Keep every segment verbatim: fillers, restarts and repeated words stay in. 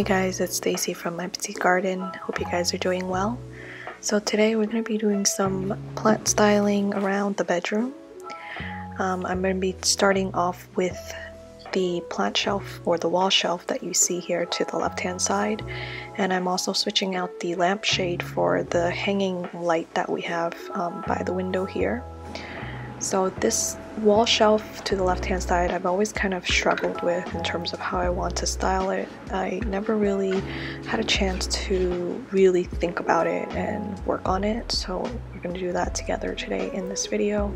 Hey guys, it's Stacy from My Petite Garden. Hope you guys are doing well. So today we're going to be doing some plant styling around the bedroom. Um, I'm going to be starting off with the plant shelf or the wall shelf that you see here to the left hand side. And I'm also switching out the lampshade for the hanging light that we have um, by the window here. So this wall shelf to the left hand side I've always kind of struggled with in terms of how I want to style it. I never really had a chance to really think about it and work on it, so we're going to do that together today in this video.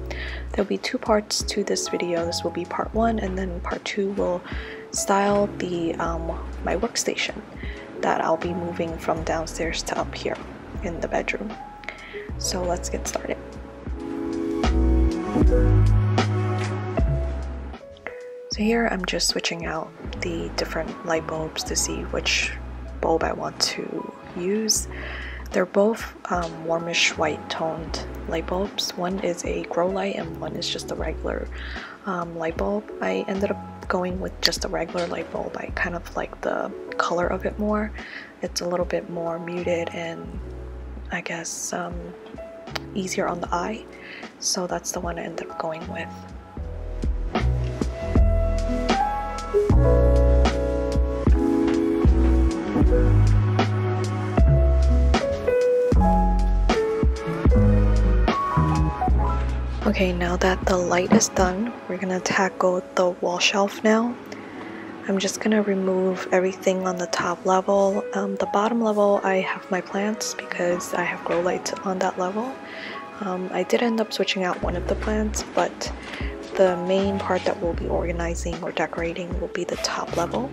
There'll be two parts to this video. This will be part one, and then part two will style the um, my workstation that I'll be moving from downstairs to up here in the bedroom. So let's get started. So here I'm just switching out the different light bulbs to see which bulb I want to use. They're both um, warmish white toned light bulbs. One is a grow light and one is just a regular um, light bulb. I ended up going with just a regular light bulb. I kind of like the color of it more. It's a little bit more muted and I guess um, easier on the eye. So that's the one I ended up going with. Okay, now that the light is done, we're gonna tackle the wall shelf now. I'm just gonna remove everything on the top level. Um, the bottom level, I have my plants because I have grow lights on that level. Um, I did end up switching out one of the plants, but the main part that we'll be organizing or decorating will be the top level.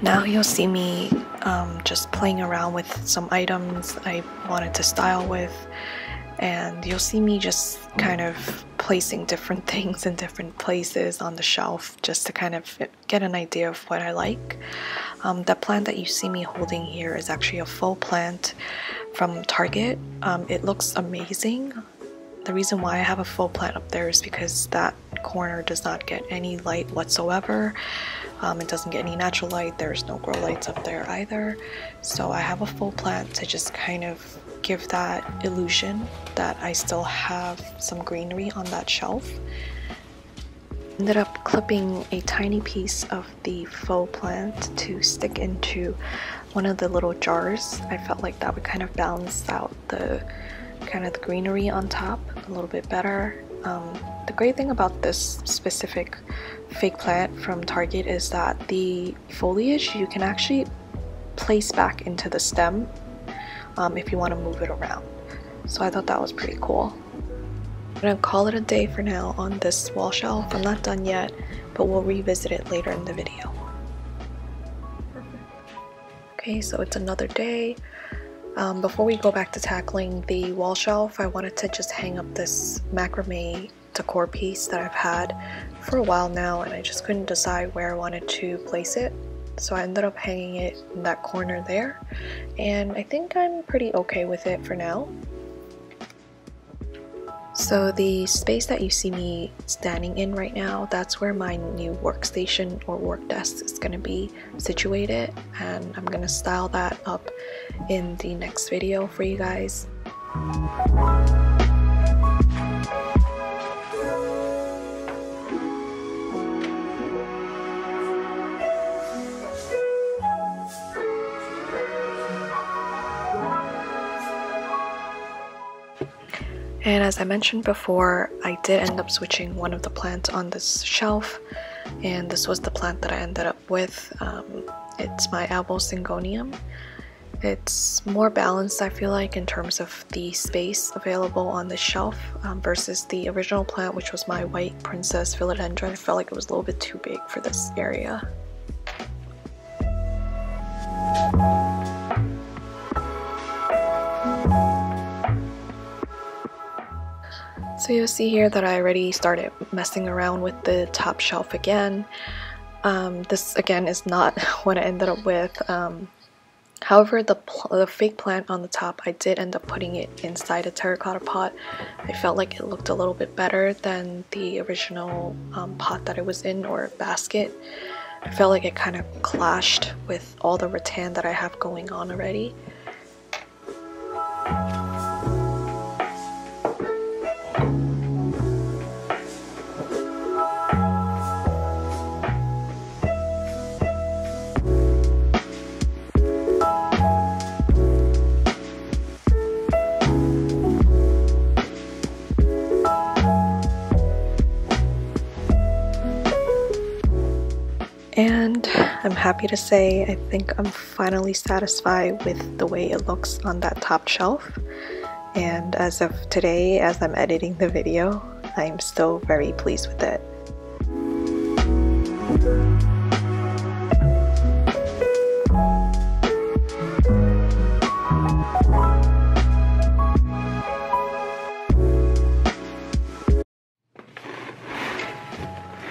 Now you'll see me um, just playing around with some items I wanted to style with, and you'll see me just kind of placing different things in different places on the shelf just to kind of get an idea of what I like. Um, the plant that you see me holding here is actually a full plant from Target. Um, it looks amazing. The reason why I have a full plant up there is because that corner does not get any light whatsoever. Um, it doesn't get any natural light. There's no grow lights up there either. So I have a full plant to just kind of give that illusion that I still have some greenery on that shelf. Ended up clipping a tiny piece of the faux plant to stick into one of the little jars. I felt like that would kind of balance out the kind of the greenery on top a little bit better. Um, the great thing about this specific fake plant from Target is that the foliage you can actually place back into the stem um, if you want to move it around. So I thought that was pretty cool. I'm gonna call it a day for now on this wall shelf. I'm not done yet, but we'll revisit it later in the video. Okay, so it's another day. Um, before we go back to tackling the wall shelf, I wanted to just hang up this macrame decor piece that I've had for a while now, and I just couldn't decide where I wanted to place it. So I ended up hanging it in that corner there, and I think I'm pretty okay with it for now. So the space that you see me standing in right now, that's where my new workstation or work desk is going to be situated, and I'm going to style that up in the next video for you guys. And as I mentioned before, I did end up switching one of the plants on this shelf, and this was the plant that I ended up with. Um, it's my Albo Syngonium. It's more balanced, I feel like, in terms of the space available on the shelf um, versus the original plant, which was my white princess philodendron. I felt like it was a little bit too big for this area. So you'll see here that I already started messing around with the top shelf again. Um, this again is not what I ended up with. Um, however, the, the fake plant on the top, I did end up putting it inside a terracotta pot. I felt like it looked a little bit better than the original um, pot that it was in, or basket. I felt like it kind of clashed with all the rattan that I have going on already. And I'm happy to say I think I'm finally satisfied with the way it looks on that top shelf. And as of today, as I'm editing the video, I'm still very pleased with it.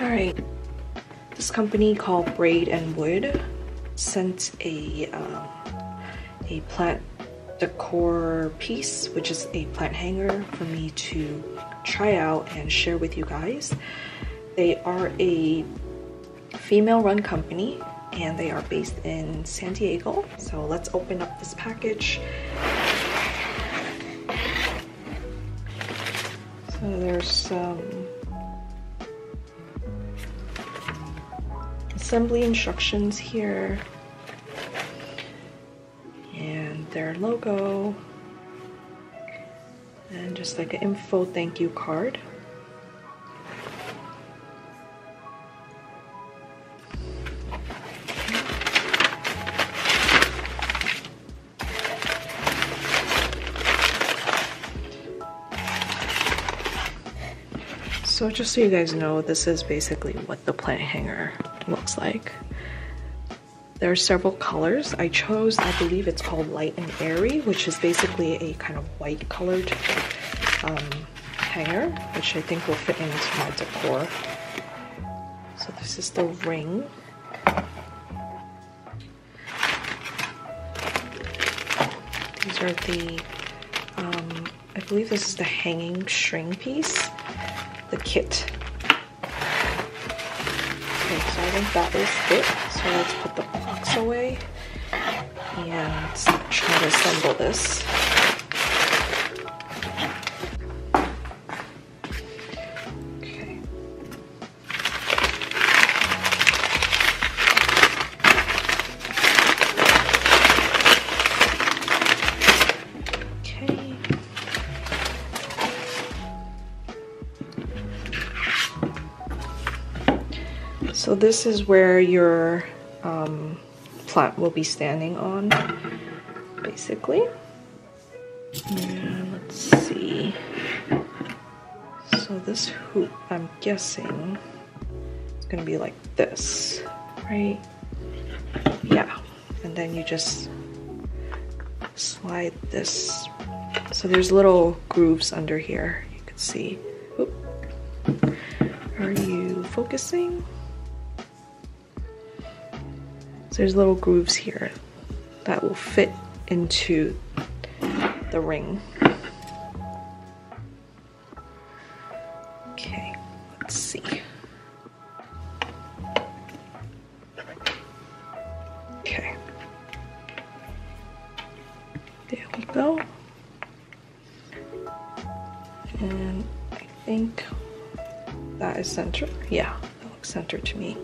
All right. This company called Braid and Wood sent a um, a plant decor piece, which is a plant hanger, for me to try out and share with you guys. They are a female-run company, and they are based in San Diego. So let's open up this package. So there's some Um, assembly instructions here, and their logo, and just like an info thank you card. So just so you guys know, this is basically what the plant hanger looks like. There are several colors. I chose, I believe it's called Light and Airy, which is basically a kind of white colored um, hanger, which I think will fit into my decor. So this is the ring. These are the, um, I believe this is the hanging string piece, the kit. So I think that is it. So let's put the box away and try to assemble this. Okay. Okay. So this is where your um, plant will be standing on, basically. And let's see. So this hoop, I'm guessing, is gonna be like this, right? Yeah, and then you just slide this. So there's little grooves under here, you can see. Oop. Are you focusing? There's little grooves here that will fit into the ring. Okay, let's see. Okay. There we go. And I think that is centered. Yeah, that looks centered to me.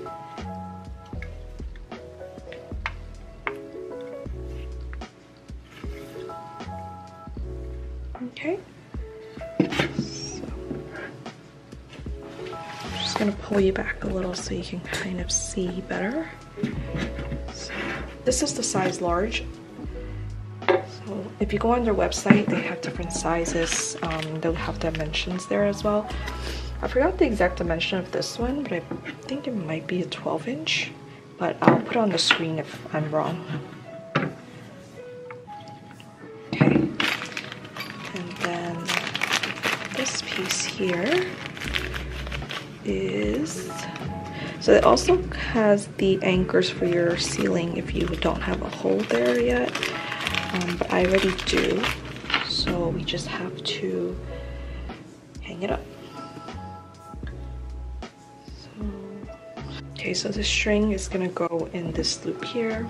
Okay, so I'm just going to pull you back a little so you can kind of see better. So this is the size large. So if you go on their website, they have different sizes. Um, they'll have dimensions there as well. I forgot the exact dimension of this one, but I think it might be a twelve inch, but I'll put it on the screen if I'm wrong. this piece here is, so it also has the anchors for your ceiling if you don't have a hole there yet, um, but I already do, so we just have to hang it up. So, okay, so the string is gonna go in this loop here.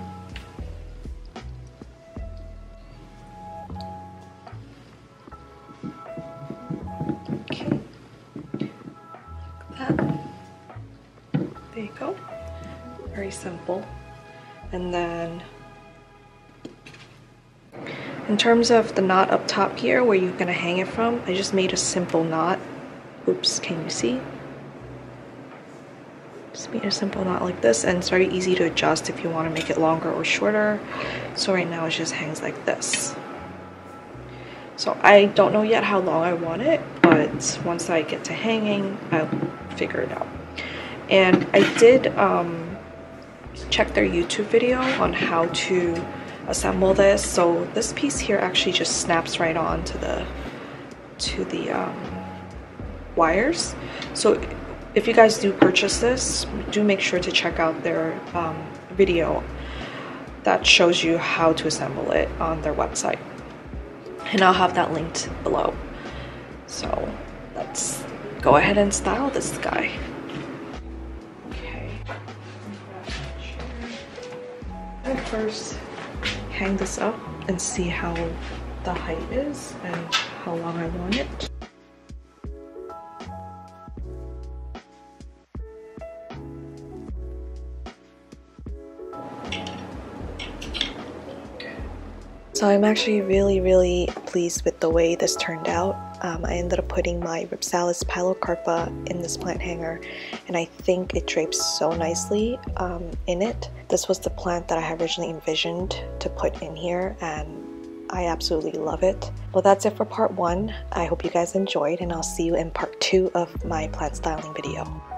Simple. And then in terms of the knot up top here where you're gonna hang it from, I just made a simple knot. Oops, can you see? Just made a simple knot like this, and it's very easy to adjust if you want to make it longer or shorter. So right now it just hangs like this. So I don't know yet how long I want it, but once I get to hanging, I'll figure it out. And I did um check their YouTube video on how to assemble this. So this piece here actually just snaps right on to the to the um, wires. So if you guys do purchase this, do make sure to check out their um, video that shows you how to assemble it on their website, and I'll have that linked below. So let's go ahead and style this guy. First, hang this up and see how the height is and how long I want it. So I'm actually really, really pleased with the way this turned out. Um, I ended up putting my Ripsalis pylocarpa in this plant hanger, and I think it drapes so nicely um, in it. This was the plant that I had originally envisioned to put in here, and I absolutely love it. Well, that's it for part one. I hope you guys enjoyed, and I'll see you in part two of my plant styling video.